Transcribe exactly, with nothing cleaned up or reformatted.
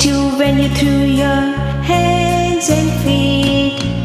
to when you threw your hands and feet.